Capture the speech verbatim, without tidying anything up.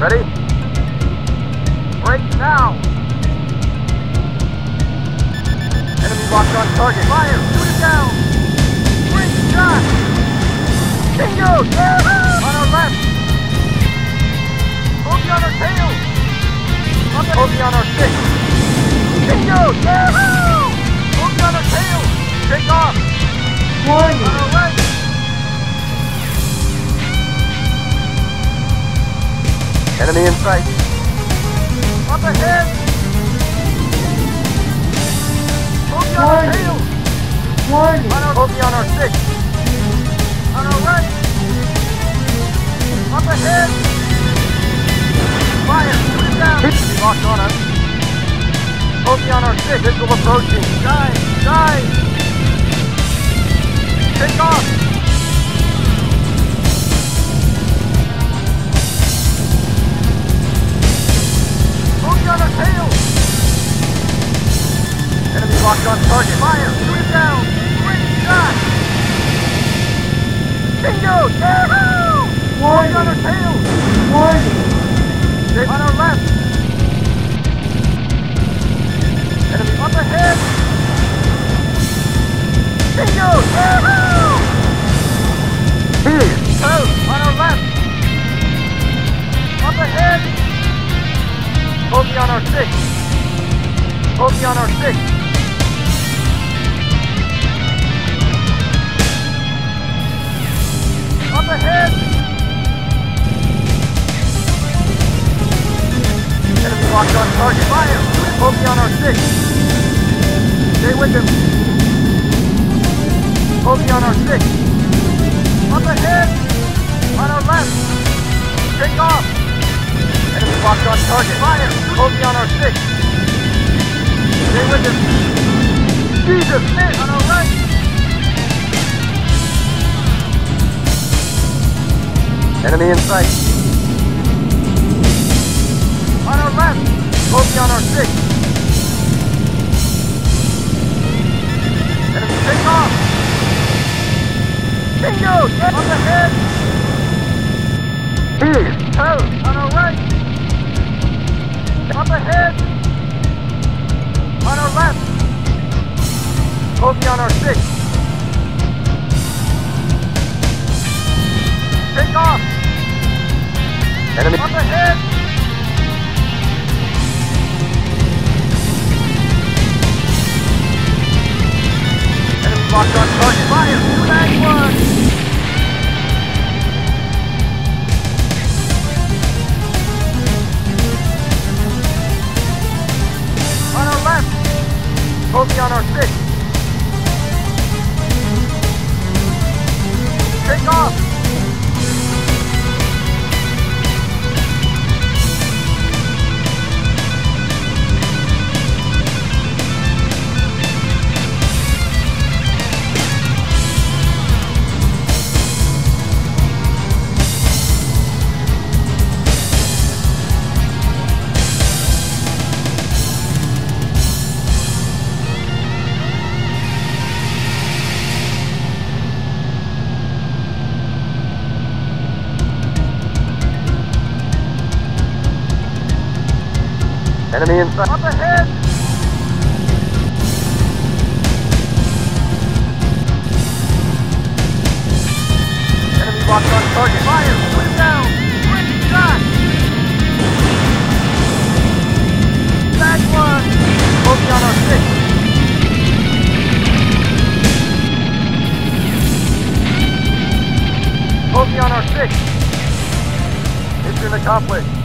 Ready? Break now! Enemy locked on target. Fire! Shoot it down! Great shot! Kingo! Yeah! On our left! Hold me on our tail! Hold me on our stick! Kingo! Yeah! Hold me on our tail! Take off! One! On our left! Enemy in sight. Up ahead! Hold me on our tail! Hold me on our stick! On our right! Up ahead! Fire! Shoot it down! He's locked on us. Hold me on our stick! Missile approaching! Dive! Dive! Take off! On our tail! Enemy locked on target. Fire! Shoot it down! Great shot! Bingo! Yahoo! One on our tail! One! They're on our left! Enemy up ahead! Bingo! Yahoo! Here! Oh! On our left! Up ahead! Hold me on our stick. Hold me on our stick. Up ahead. Enemy locked on target. Fire. Hold me on our stick. Stay with him. Hold me on our stick. Up ahead. On our left. Take off. Enemy locked on target. Fire! Hold me on our stick. Stay with him. Jesus! Man, on our right! Enemy in sight. On our left! Hold me on our stick. Enemy take off! Bingo! Up ahead! Here! Toes! On our right! Up ahead! On our left! Hold me on our stick! Take off! Enemy up ahead! Enemy locked on target! Fire! Flag one! Hold me on our stick. Take off. Enemy inside. Up ahead! Enemy locked on target. Fire! Put it down! Great shot! Back one! Hold me on our stick. Hold me on our stick. Mission accomplished.